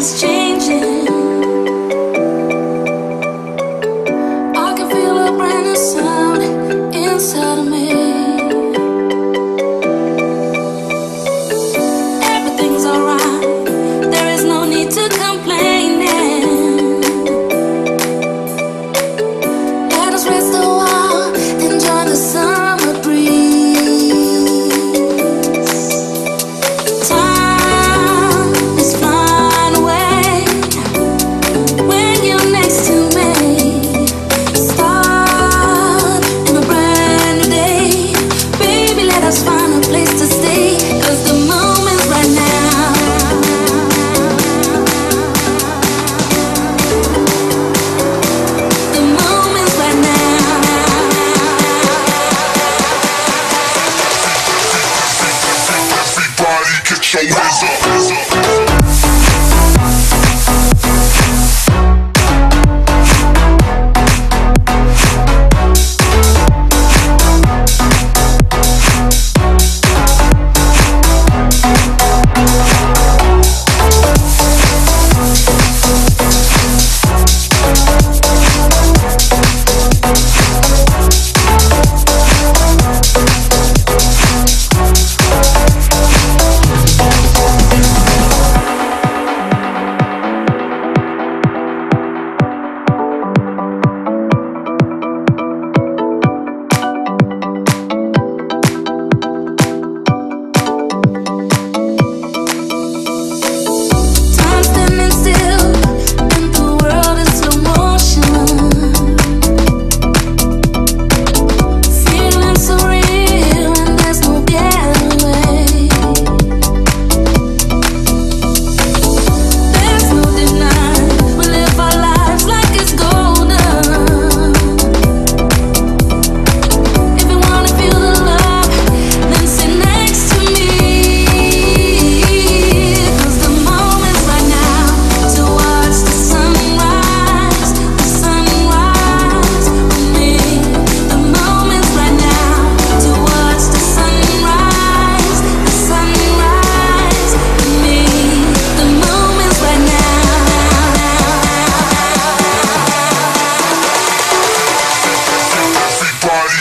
is changing. I can feel a brand new sound inside of me. Everything's alright, there is no need to complain. Let us rest a while, enjoy the summer breeze.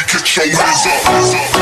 Get your hands up. Get your hands up.